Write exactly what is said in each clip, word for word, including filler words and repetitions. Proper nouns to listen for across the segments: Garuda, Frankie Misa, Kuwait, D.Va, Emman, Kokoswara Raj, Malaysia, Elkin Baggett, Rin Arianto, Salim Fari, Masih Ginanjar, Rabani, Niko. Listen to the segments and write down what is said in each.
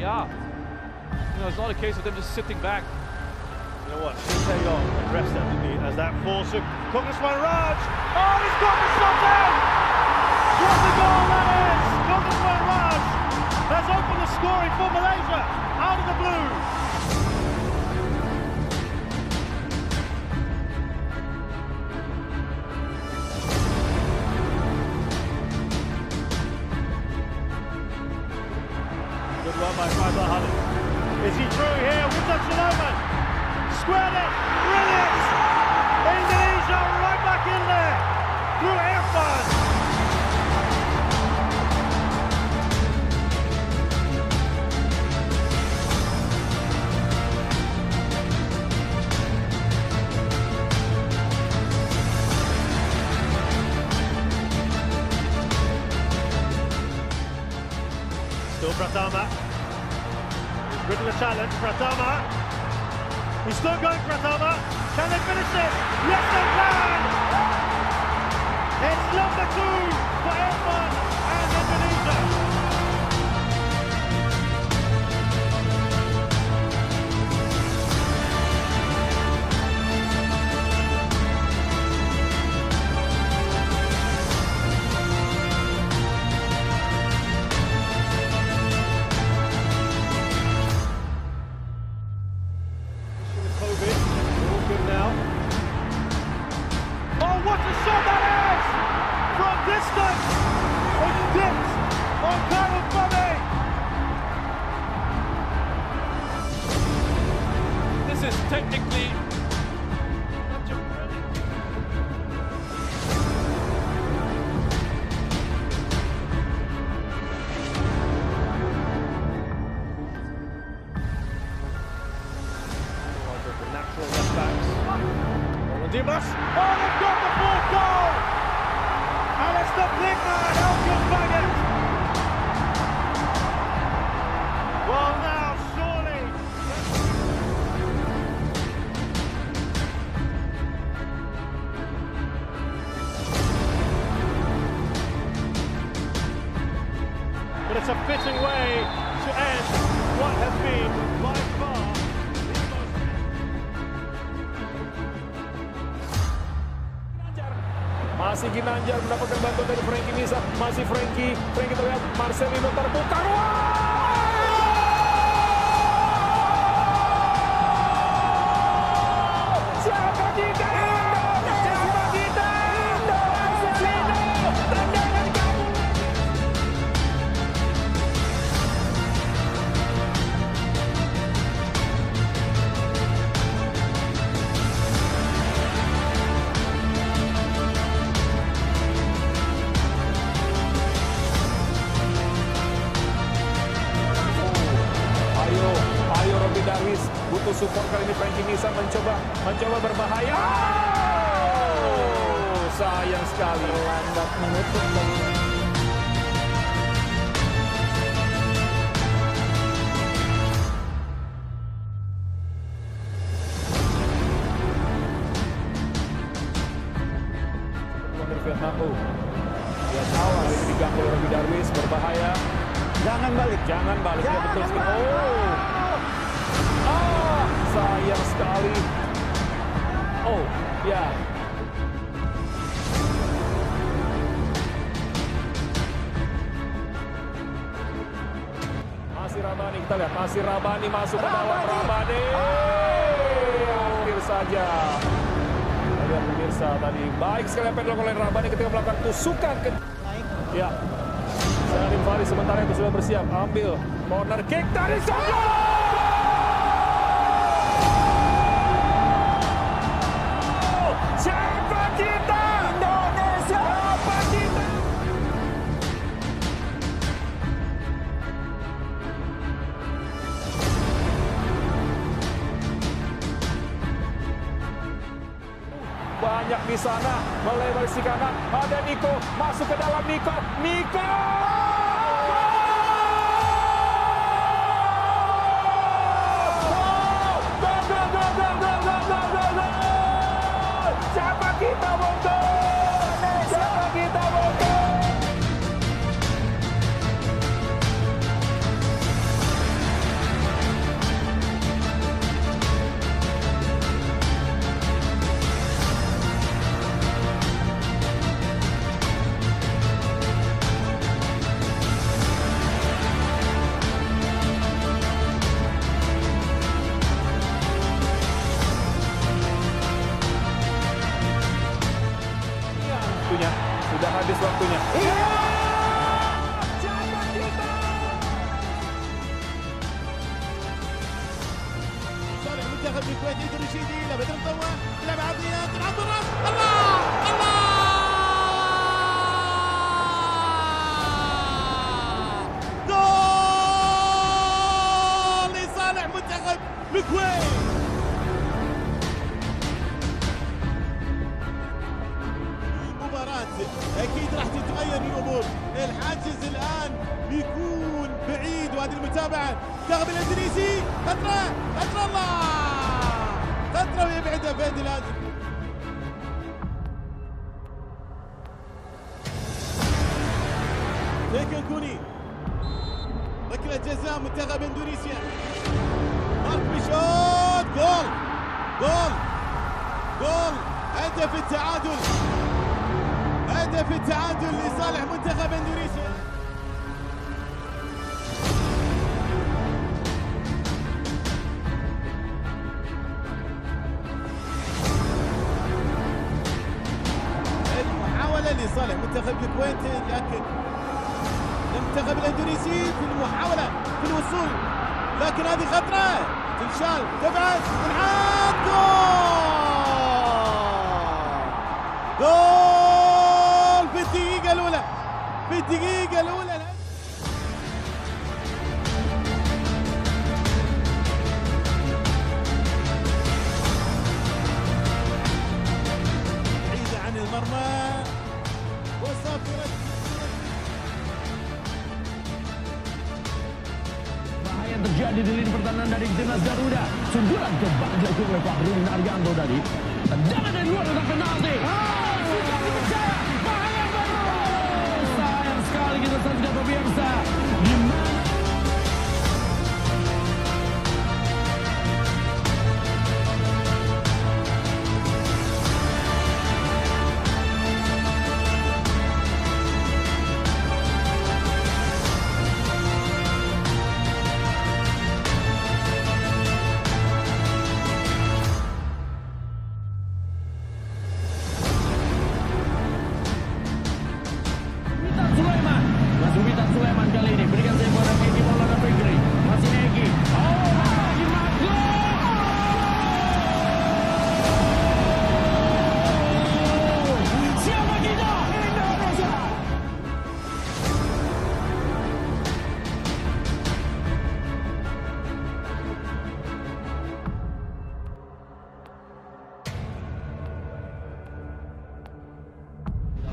they are. You know, it's not a case of them just sitting back. You know what? Seo addressed that, didn't he? As that foursome. Kokoswara Raj. Oh, he's got the shot down. What a goal that is! Kokoswara Raj has opened the scoring for Malaysia out of the blue. By Is he through here with the Sulaiman? Squared it, brilliant! Indonesia right back in there through Emman. Still Pratama. Ridden the challenge, Pratama. He's still going, Pratama. Can they finish it? Yes, they can! It's number two for Emman and Indonesia. This is technically such a brilliant kick. The natural left backs. Oh, they've got the fourth goal! And it's the big man, Elkin Baggett! Well, now. But it's a fitting way to end what has been by far the most. Masih Ginanjar mendapatkan bantuan dari Frankie Misa, masih Frankie, Frankie terlihat Marcelino terputar. Siapa kita? Butuh support kali ini. Frankie Misa mencoba mencoba berbahaya. Oh, sayang sekali landak menutup. Vietnam. Dia tahu hari ini diganggu oleh Rabani Darwis, berbahaya. Jangan balik, jangan balik. Dia betul sekali. Oh. Ah, sayang sekali. Oh, ya. Yeah. Masih Rabani, kita lihat. Masih Rabani masuk ke bawah. Rabani. Hampir saja. Kita lihat pemirsa tadi. Baik sekali apa yang dilakukan oleh Rabani ketika melakukan tusukan. Ke... Ya. Salim Fari sementara itu sudah bersiap. Ambil corner kick dari Solo. Banyak di sana, melewati si kanan, ada Niko, masuk ke dalam Niko, Niko! Gol, gol, gol, gol, gol, gol, gol, gol, gol! Siapa kita bonggol? Siapa kita bonggol? منتخب الكويت الرشيدي لبدر الضوء تلعب عرضية تلعب بالراس الله الله جول لصالح منتخب الكويت. مباراة أكيد راح تتغير الأمور، الحاجز الآن بيكون بعيد وهذه المتابعة المنتخب الاندونيسي فترة فترة الله فترة ويبعدها في هذه الهجمة. لكن كوني ركلة جزاء منتخب اندونيسيا مارك بشوت جول جول جول هدف التعادل هدف التعادل لصالح منتخب اندونيسيا. لصالح منتخب الكويت لكن المنتخب الاندونيسي في المحاوله في الوصول لكن هذه خطره تنشال تبعد تنعاد جول جول في الدقيقه الاولى في الدقيقه الاولى. Terjadi di lini pertahanan dari timnas Garuda. Sundulan kebak jatuh oleh Pak Rin Arianto tadi. Tendangan dari luar kotak penalti. Bahaya banget. Sayang sekali kita tidak pemirsa. Di mana?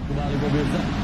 Kembali pemirsa,